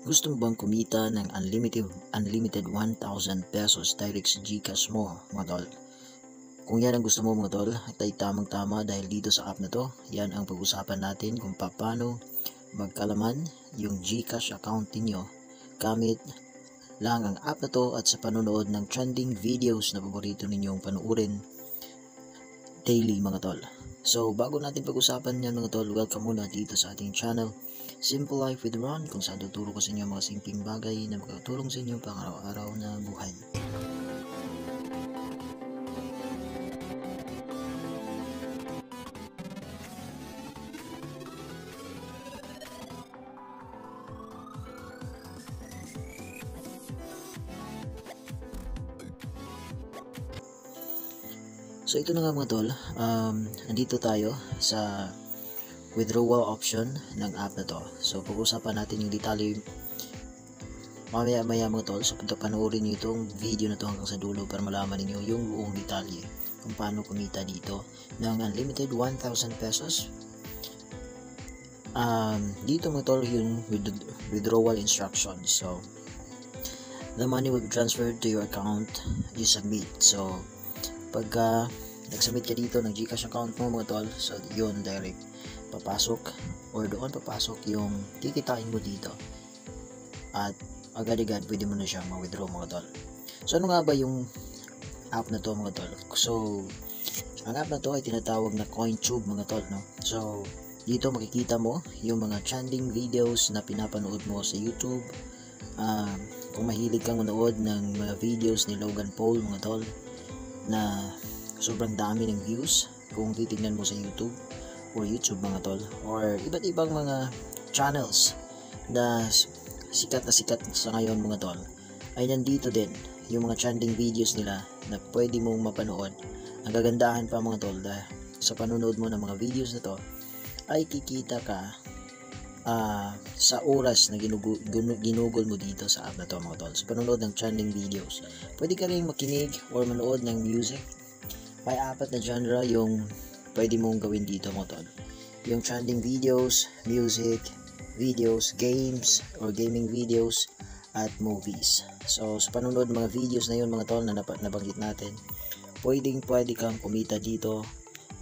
Gusto mo bang kumita ng unlimited 1,000 pesos direct sa Gcash mo, mga tol? Kung yan ang gusto mo, mga tol, ay tamang-tama dahil dito sa app na to, yan ang pag-usapan natin kung paano magkalaman yung Gcash account niyo gamit lang ang app na to at sa panonood ng trending videos na paborito ninyong panuurin daily, mga tol. So, bago natin pag-usapan yan, mga tol, welcome muna dito sa ating channel, Simple Life with Ron, kung saan tuturo ko sa inyo mga simpleng bagay na makakatulong sa inyo pang araw-araw na buhay. So ito na nga, mga tol, nandito tayo sa withdrawal option ng app na to. So pag-usapan natin yung detalye mamaya mga tol. So panoorin nyo itong video na to hanggang sa dulo para malaman niyo yung buong detalye kung paano kumita dito ng unlimited 1,000 pesos. Dito, mga tol, yung withdrawal instructions. So the money will be transferred to your account you submit. So pagka nag-submit ka dito ng Gcash account mo, mga tol, so yun, direct papasok or doon papasok yung kikitain mo dito at agad-agad pwede mo na siya ma-withdraw, mga tol. So ano nga ba yung app na to, mga tol? So ang app na to ay tinatawag na CoinTube, mga tol, no? So dito makikita mo yung mga trending videos na pinapanood mo sa YouTube. Kung mahilig kang manood ng mga videos ni Logan Paul, mga tol, na sobrang dami ng views kung titignan mo sa YouTube or YouTube, mga tol, or iba't ibang mga channels na sikat sa ngayon, mga tol, ay nandito din yung mga trending videos nila na pwede mong mapanood. Ang kagandahan pa, mga tol, dahil sa panunood mo ng mga videos na to ay kikita ka sa oras na ginugol mo dito sa app na to, mga tol. Sa panonood ng trending videos, pwede ka rin makinig or manood ng music. May apat na genre yung pwede mong gawin dito, mga tol. Yung trending videos, music videos, games or gaming videos, at movies. So sa panonood ng mga videos na yun, mga tol, na nabanggit natin, pwede kang kumita dito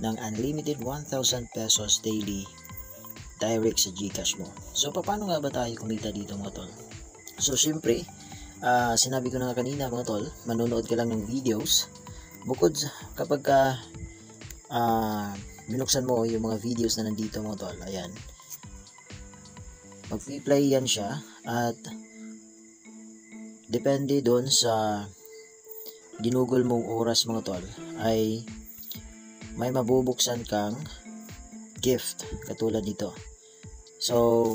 ng unlimited 1,000 pesos daily direct sa Gcash mo. So paano nga ba tayo kumita dito, mga tol? So syempre, sinabi ko na nga kanina, mga tol, manonood ka lang ng videos. Bukod kapag binuksan mo yung mga videos na nandito, mga tol, ayan, mag-play yan siya at depende doon sa ginugol mong oras, mga tol, ay may mabubuksan kang gift katulad nito. So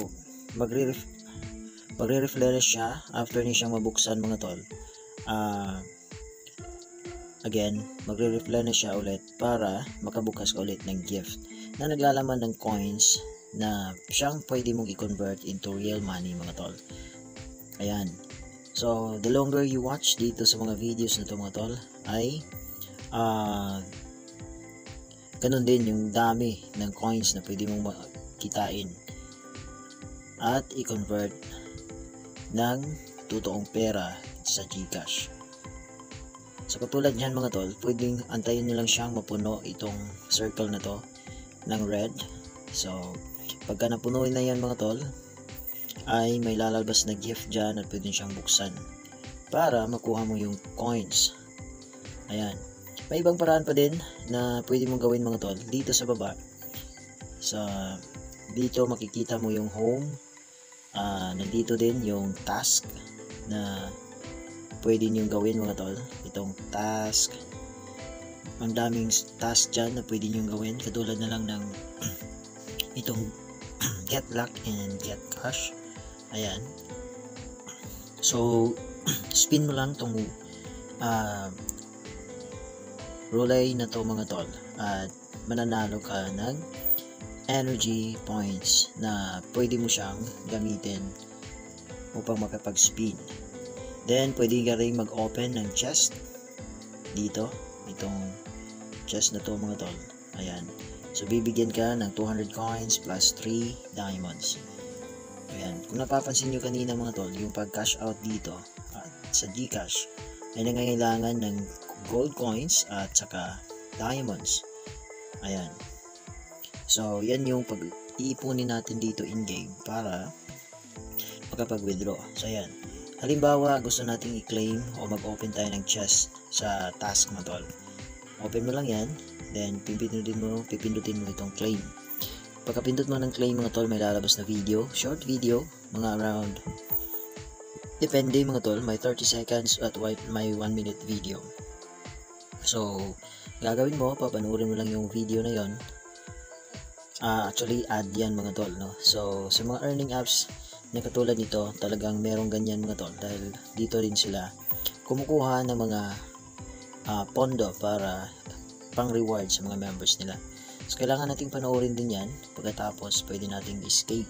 magre-refresh siya after niya siyang mabuksan, mga tol. Again, magre-refresh siya ulit para makabukas ka ulit ng gift na naglalaman ng coins na siyang pwede mong i-convert into real money, mga tol. Ayan. So the longer you watch dito sa mga videos na to, mga tol, ay ganun din yung dami ng coins na pwede mong kitain at i-convert ng totoong pera sa Gcash. So katulad yan, mga tol, pwedeng antayin nyo lang siyang mapuno itong circle na to ng red. So pagka napunoy na yan, mga tol, ay may lalabas na gift dyan at pwede siyang buksan para makuha mo yung coins. Ayan. May ibang paraan pa din na pwede mong gawin, mga tol. Dito sa baba, dito makikita mo yung home. Nandito din yung task na pwede niyong gawin, mga tol. Itong task, ang daming task dyan na pwede niyong gawin. Katulad na lang ng itong get luck and get cash. Ayan. So spin mo lang itong relay na to, mga tol, at mananalo ka ng energy points na pwede mo siyang gamitin upang makapag-spin. Then pwede ka rin mag-open ng chest dito, itong chest na to, mga tol. Ayan. So bibigyan ka ng 200 coins plus 3 diamonds. Ayan, kung napapansin nyo kanina mga tol, yung pag-cash out dito at sa Gcash ay nangangailangan ng gold coins at saka diamonds. Ayan. So, yan yung pag-iipunin natin dito in-game para makapag-withdraw. So, ayan. Halimbawa, gusto nating i-claim o mag-open tayo ng chest sa task mga tol. Open mo lang yan, then pipindutin mo itong claim. Pagkapindot mo ng claim mga tol, may lalabas na video, short video, mga around, depende mga tol, may 30 seconds at may 1 minute video. So, gagawin mo, papanuorin mo lang yung video na yon. Actually, ad yan mga tol, no? So, sa mga earning apps na katulad nito, talagang merong ganyan mga tol, dahil dito rin sila kumukuha ng mga pondo para pang reward sa mga members nila. So, kailangan nating panoorin din yan. Pagkatapos, pwede nating escape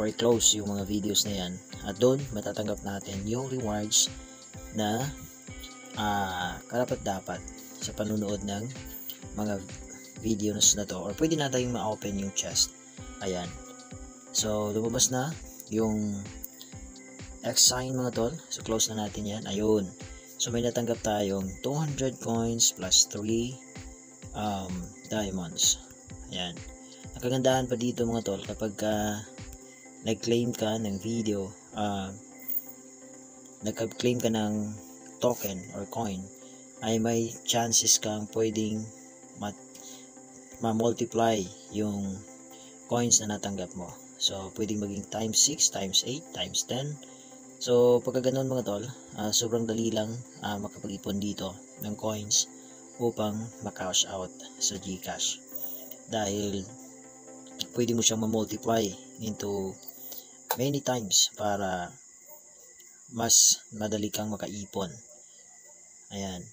or close yung mga videos na yan. At doon, matatanggap natin yung rewards na karapat-dapat sa panunood ng mga videos na to. Or pwede na tayong ma-open yung chest. Ayan. So, lumabas na yung X sign mga tol. So, close na natin yan. Ayun. So, may natanggap tayong 200 coins plus 3 diamonds. Ayan. Ang kagandahan pa dito mga tol, kapag nag-claim ka ng video, nag-claim ka ng token or coin, ay may chances kang pwedeng ma-multiply yung coins na natanggap mo. So, pwedeng maging times 6, times 8, times 10. So, pagka ganun mga tol, sobrang dali lang makapag-ipon dito ng coins upang ma-cash out sa Gcash, dahil pwede mo siyang ma-multiply into many times para mas madali kang makaipon. Ayan.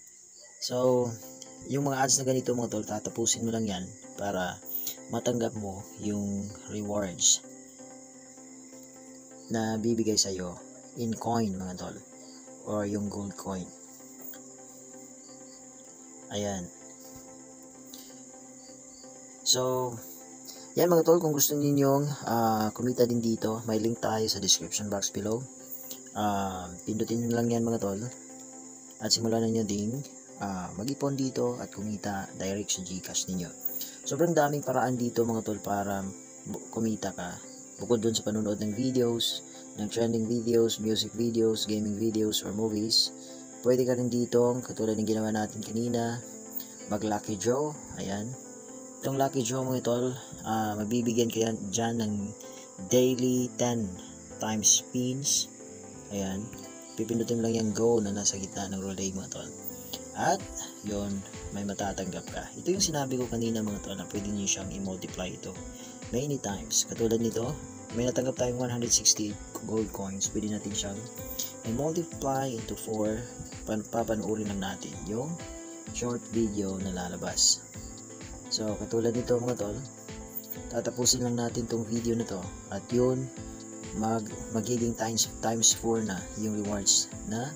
So, yung mga ads na ganito mga tol, tatapusin mo lang yan para matanggap mo yung rewards na bibigay sa'yo in coin mga tol, or yung gold coin. Ayan. So, yan mga tol, kung gusto ninyong kumita din dito, may link tayo sa description box below. Pindutin nyo lang yan mga tol. At simulan na nyo ding mag-ipon dito at kumita direct sa Gcash ninyo. Sobrang daming paraan dito mga tol para kumita ka. Bukod dun sa panunood ng videos, ng trending videos, music videos, gaming videos, or movies, pwede ka rin dito, katulad ng ginawa natin kanina, mag-lucky draw. Ayan. Itong lucky draw mga tol, mabibigyan ka dyan ng daily 10 times spins. Ayan. Pipindutin lang yung go na nasa gitna ng relay mga tol. At, yon, may matatanggap ka. Ito yung sinabi ko kanina mga tol, na pwede nyo siyang i-multiply ito many times. Katulad nito, may natanggap tayong 160 gold coins. Pwede natin siyang i-multiply into 4. Papanuorin lang natin yung short video na lalabas. So, katulad nito mga tol, tatapusin lang natin tong video na to, at yun, magiging times 4 na yung rewards na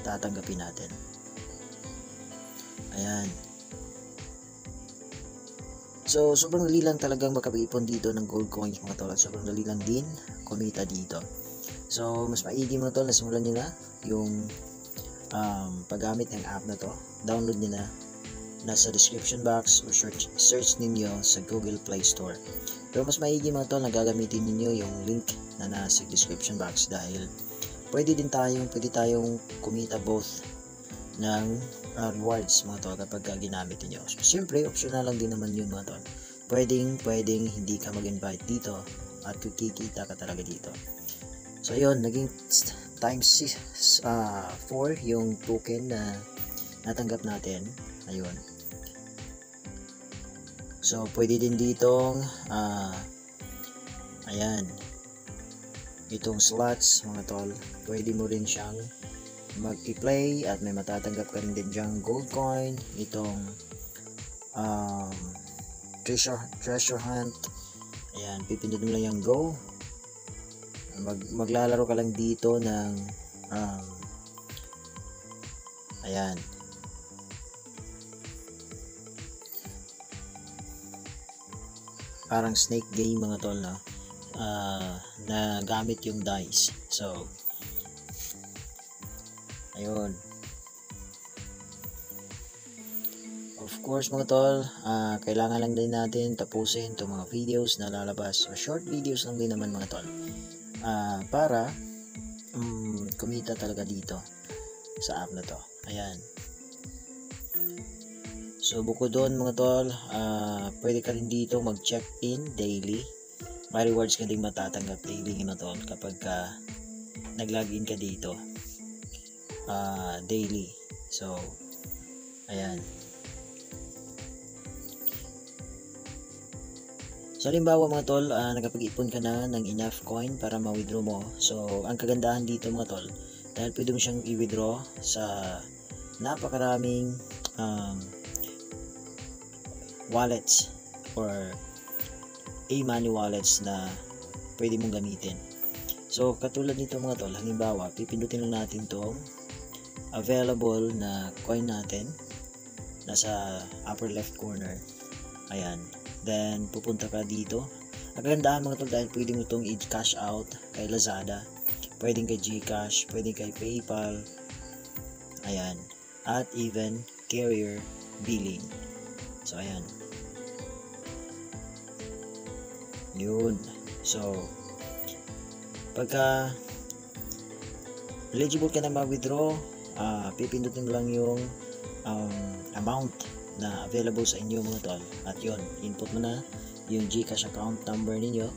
tatanggapin natin. Ayan. So, sobrang dali lang talagang makapag-ipon dito ng gold coins mga tol, at sobrang dali lang din kumita dito. So, mas maigi mga tol na simulan nyo na yung paggamit ng app na to. Download nyo na, nasa description box, o search ninyo sa Google Play Store. Pero mas maigi mga tol na gagamitin ninyo yung link na nasa description box, dahil pwede tayong kumita both ng rewards mga tol kapag ginamit nyo. So, siyempre, optional lang din naman yun mga tol. Pwedeng hindi ka mag-invite dito at kikita ka talaga dito. So, yun, naging times 4 yung token na natanggap natin. Ayun. So, pwede din ditong ayan, itong slots mga tol, pwede mo rin siyang mag-play at may matatanggap ka rin din dyang gold coin. Itong treasure hunt. Ayan, pipindot mo lang yung go. Maglalaro ka lang dito ng ayan. Parang snake game mga tol na. na gamit yung dice. So ayun, of course mga tol, kailangan lang din natin tapusin itong mga videos na lalabas, o short videos lang din naman mga tol, para kumita talaga dito sa app na to. Ayan, so bukod doon mga tol, pwede ka rin dito mag check in daily. May rewards ka ding matatanggap daily na tol kapag nag-login ka dito daily. So ayan, so halimbawa mga tol, nakapag-ipon ka na ng enough coin para ma-withdraw mo. So ang kagandahan dito mga tol, dahil pwede mo siyang i-withdraw sa napakaraming wallets or e-money wallets na pwede mong gamitin. So katulad nito mga tol, halimbawa pipindutin lang natin itong available na coin natin, nasa upper left corner. Ayan, then pupunta ka dito. Agandaan mga tol, dahil pwede mo itong i-cash out kay Lazada, pwedeng kay Gcash, pwedeng kay PayPal, ayan, at even carrier billing. So ayan, yun. So pagka eligible ka na mag-withdraw, pipindutin mo lang yung amount na available sa inyo mga tol, at yun, input mo na yung Gcash account number ninyo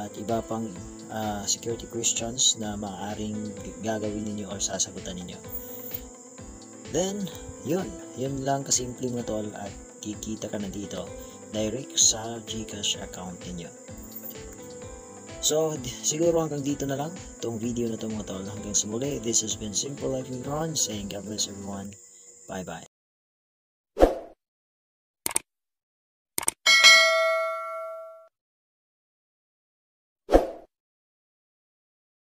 at iba pang security questions na maaaring gagawin ninyo or sasagutan ninyo. Then yun lang kasimple mga tol, at kikita ka na dito direct sa Gcash account niyo. So siguro hanggang dito na lang itong video na ito mga tol. Hanggang sa muli, this has been Simple Life with Ron saying God bless everyone. Bye bye.